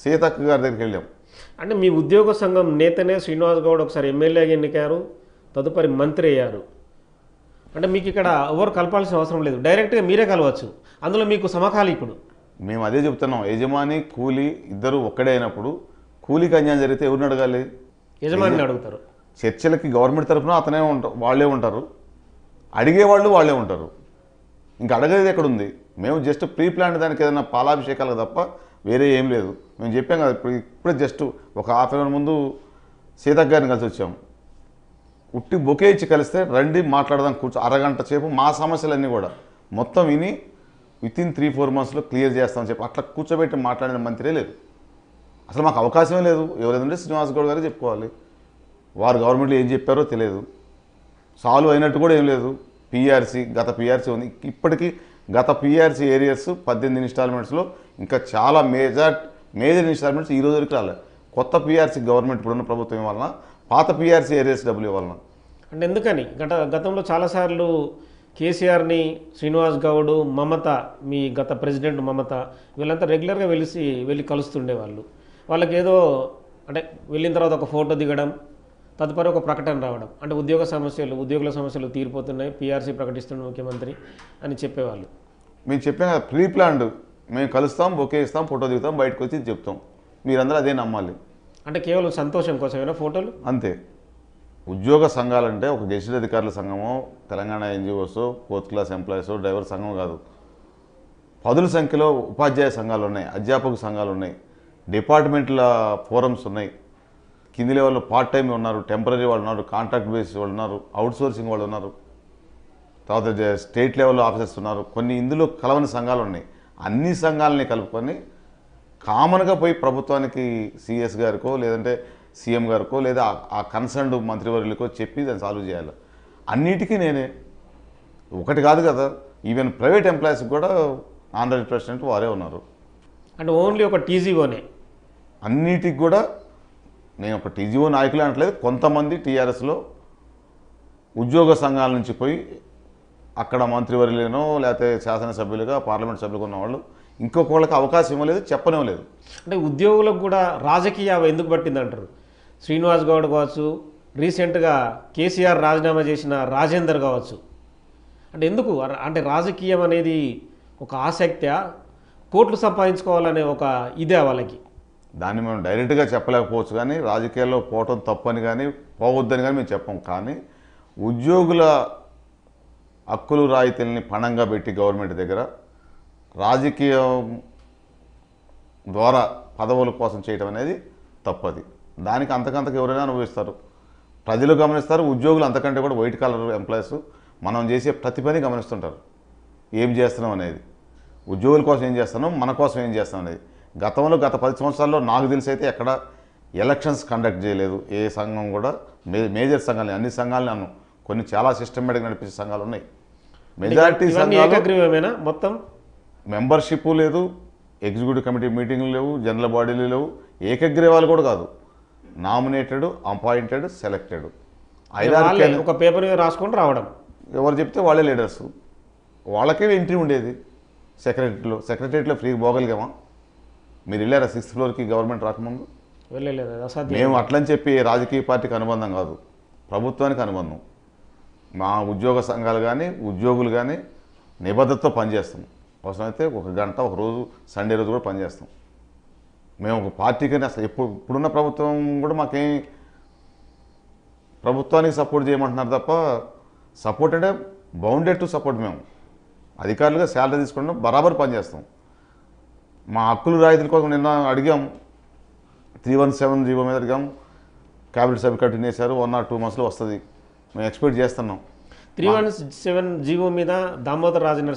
సీతక్క గారి దగ్గరికి వెళ్ళాం. అంటే మీ ఉద్యోగ సంఘం నేతనే శ్రీనివాస్ గౌడ్ ఒకసారి ఎమ్మెల్యేగా ఎన్నికారు, తదుపరి మంత్రి అయ్యారు. అంటే మీకు ఇక్కడ ఎవరు కలపాల్సిన అవసరం లేదు, డైరెక్ట్గా మీరే కలవచ్చు. అందులో మీకు సమకాలీకుడు. మేము అదే చెప్తున్నాం, యజమాని కూలీ ఇద్దరు ఒక్కడే అయినప్పుడు కూలీకి అన్యాయం జరిగితే ఎవరిని అడగాలి? యజమానిని అడుగుతారు. చర్చలకి గవర్నమెంట్ తరఫున అతనే ఉంటారు, వాళ్ళే ఉంటారు, అడిగేవాళ్ళు వాళ్ళే ఉంటారు. ఇంకా అడగలేదు ఎక్కడుంది? మేము జస్ట్ ప్రీ ప్లాన్ దానికి ఏదైనా పాలాభిషేకాలు తప్ప వేరే ఏం లేదు. మేము చెప్పాం కదా, ఇప్పుడే జస్ట్ ఒక హాఫ్ అన్ అవర్ ముందు సీతక్క గారిని కలిసి వచ్చాము. ఉట్టి బొకే ఇచ్చి కలిస్తే రండి మాట్లాడదాం కూర్చో, అరగంట సేపు మా సమస్యలన్నీ కూడా మొత్తం విని వితిన్ 3-4 మంత్స్లో క్లియర్ చేస్తామని చెప్పి అట్లా కూర్చోబెట్టి మాట్లాడిన మంత్రే లేదు. అసలు మాకు అవకాశమే లేదు. ఎవరేదంటే శ్రీనివాస్ గౌడ్ గారు చెప్పుకోవాలి, వారు గవర్నమెంట్లో ఏం చెప్పారో తెలియదు, సాల్వ్ అయినట్టు కూడా ఏం లేదు. పీఆర్సీ, గత పీఆర్సీ ఉంది, ఇప్పటికీ గత పీఆర్సీ ఏరియర్స్ 18 ఇన్స్టాల్మెంట్స్లో ఇంకా చాలా మేజర్ ఇన్స్టాల్మెంట్స్ ఈ రోజు వరకు రాలేదు. కొత్త పీఆర్సీ గవర్నమెంట్ ఇప్పుడున్న ప్రభుత్వం వలన, పాత పీఆర్సీ ఏరియర్స్ డబ్ల్యూ వలన. అంటే ఎందుకని గతంలో చాలాసార్లు కేసీఆర్ని, శ్రీనివాస్ గౌడ్, మమత, మీ గత ప్రెసిడెంట్ మమత, వీళ్ళంతా రెగ్యులర్గా వెళ్ళి కలుస్తుండేవాళ్ళు. వాళ్ళకి ఏదో అంటే వెళ్ళిన తర్వాత ఒక ఫోటో దిగడం, తదుపరి ఒక ప్రకటన రావడం, అంటే ఉద్యోగుల సమస్యలు తీరిపోతున్నాయి, పీఆర్సీ ప్రకటిస్తున్న ముఖ్యమంత్రి అని చెప్పేవాళ్ళు. మేము చెప్పిన ప్రీ ప్లాన్డ్, మేము కలుస్తాం, బొకే ఇస్తాం, ఫోటో దిగుతాం, బయటకు వచ్చి చెప్తాం, మీరందరూ అదే నమ్మాలి. అంటే కేవలం సంతోషం కోసమేనా ఫోటోలు? అంతే. ఉద్యోగ సంఘాలంటే ఒక గెజిటెడ్ అధికారుల సంఘమో, Telangana NGOs, 4th class employees, driver సంఘం కాదు. పదుల సంఖ్యలో ఉపాధ్యాయ సంఘాలు ఉన్నాయి, అధ్యాపక సంఘాలు ఉన్నాయి, డిపార్ట్మెంట్ల ఫోరమ్స్ ఉన్నాయి, కింది లెవెల్లో పార్ట్ టైం ఉన్నారు, టెంపరీ వాళ్ళు ఉన్నారు, కాంట్రాక్ట్ బేస్ వాళ్ళు ఉన్నారు, అవుట్సోర్సింగ్ వాళ్ళు ఉన్నారు, తర్వాత స్టేట్ లెవెల్లో ఆఫీసర్స్ ఉన్నారు. కొన్ని ఇందులో కలవని సంఘాలు ఉన్నాయి. అన్ని సంఘాలని కలుపుకొని కామన్గా పోయి ప్రభుత్వానికి సిఎస్ గారికో లేదంటే సీఎం గారికో లేదా ఆ కన్సర్న్డ్ మంత్రివర్యులకో చెప్పి దాన్ని సాల్వ్ చేయాలి. అన్నిటికీ నేనే, ఒకటి కాదు కదా. ఈవెన్ ప్రైవేట్ ఎంప్లాయీస్కి కూడా ఆంధ్రప్రదేశ్ ప్రెసిడెంట్ వారే ఉన్నారు. అంటే ఓన్లీ ఒక టీజీఓనే అన్నిటికి కూడా. నేను ఒక టీజీఓ నాయకులే అనట్లేదు, కొంతమంది టీఆర్ఎస్లో ఉద్యోగ సంఘాల నుంచి పోయి అక్కడ మంత్రివర్యులేనో లేకపోతే శాసనసభ్యులుగా, పార్లమెంట్ సభ్యులుగా ఉన్నవాళ్ళు ఇంకొక వాళ్ళకి అవకాశం ఇవ్వలేదు, చెప్పనివ్వలేదు. అంటే ఉద్యోగులకు కూడా రాజకీయ ఎందుకు పట్టిందంటారు? శ్రీనివాస్ గౌడ్ కావచ్చు, రీసెంట్గా కేసీఆర్ రాజీనామా చేసిన రాజేందర్ కావచ్చు. అంటే ఎందుకు అంటే రాజకీయం అనేది ఒక ఆసక్తి, కోట్లు సంపాదించుకోవాలనే ఒక ఇదే వాళ్ళకి. దాన్ని మేము డైరెక్ట్గా చెప్పలేకపోవచ్చు, కానీ రాజకీయాల్లో పోవటం తప్పని కానీ పోవద్దని కానీ మేము చెప్పం. కానీ ఉద్యోగుల హక్కులు రాయితీలని పణంగా పెట్టి గవర్నమెంట్ దగ్గర రాజకీయం ద్వారా పదవుల కోసం చేయటం అనేది తప్పది. దానికి అంతకంతకు ఎవరైనా అనుభవిస్తారు, ప్రజలు గమనిస్తారు, ఉద్యోగులు అంతకంటే కూడా వైట్ కాలర్ ఎంప్లాయీస్ మనం చేసే ప్రతి పని గమనిస్తుంటారు. ఏం చేస్తున్నాం అనేది, ఉద్యోగుల కోసం ఏం చేస్తున్నాం, మన కోసం ఏం చేస్తున్నాం అనేది. గతంలో గత 10 సంవత్సరాల్లో నాకు తెలిసి అయితే ఎక్కడ ఎలక్షన్స్ కండక్ట్ చేయలేదు ఏ సంఘం కూడా. మేజర్ సంఘాలని, అన్ని సంఘాలని అన్నాను, కొన్ని చాలా సిస్టమేటిక్ నడిపించే సంఘాలు ఉన్నాయి. మెజారిటీ సంఘాలు మొత్తం మెంబర్షిప్ లేదు, ఎగ్జిక్యూటివ్ కమిటీ మీటింగ్లు లేవు, జనరల్ బాడీలు లేవు, ఏకగ్రీవాలు కూడా కాదు. నామినేటెడ్, అపాయింటెడ్, సెలెక్టెడ్, ఒక పేపర్ రాసుకొని రావడం, ఎవరు చెప్తే వాళ్ళే లీడర్స్. వాళ్ళకే ఎంట్రీ ఉండేది సెక్రటరీలో ఫ్రీగా పోగలిగామా? మీరు వెళ్ళారా 6th ఫ్లోర్కి గవర్నమెంట్ రాకముందు? వెళ్ళలేదు, అసాధ్యం. మేము అట్లని చెప్పి రాజకీయ పార్టీకి అనుబంధం కాదు, ప్రభుత్వానికి అనుబంధం. మా ఉద్యోగ సంఘాలు కానీ ఉద్యోగులు కానీ నిబద్ధతతో పనిచేస్తాం. అవసరమైతే ఒక గంట, ఒక రోజు సండే రోజు కూడా పనిచేస్తాం. మేము ఒక పార్టీకి అసలు ఇప్పుడున్న ప్రభుత్వం కూడా మాకేం ప్రభుత్వానికి సపోర్ట్ చేయమంటున్నారు తప్ప, సపోర్ట్ అంటే బౌండెడ్ టు సపోర్ట్. మేము అధికారులుగా శాలరీ తీసుకుంటాం, బరాబర్ పనిచేస్తాం. మా హక్కులు రాయితీల కోసం నిన్న అడిగాం, 317 జీవో మీద అడిగాం, క్యాబినెట్ సభ్యులు కంటిన్యూ చేశారు, 1 or 2 monthsలో వస్తుంది, మేము ఎక్స్పెక్ట్ చేస్తున్నాం. 317 జీవో మీద దామోదర్ రాజు